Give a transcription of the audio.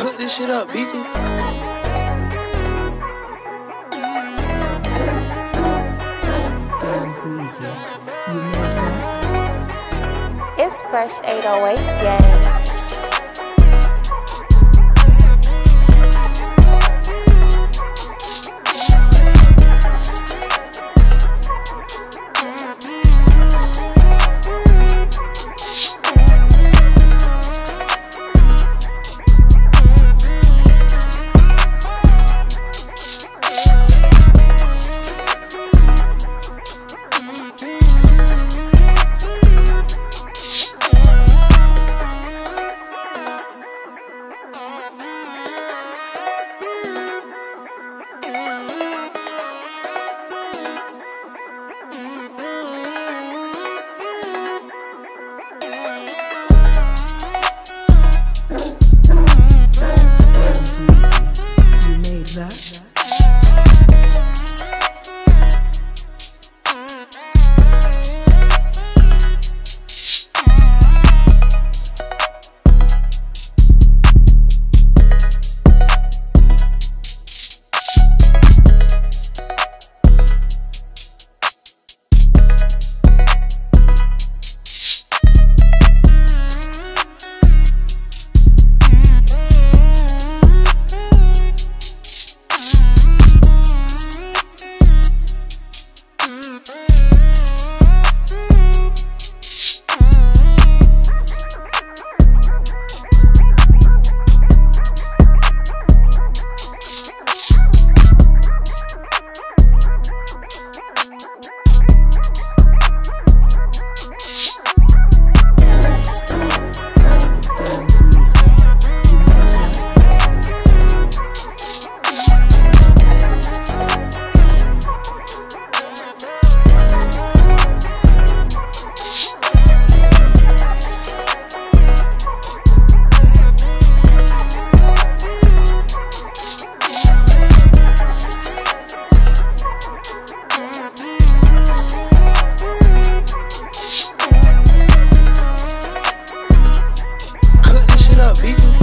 cook this shit up, beefy. It's Fresh 808 Gang. Beat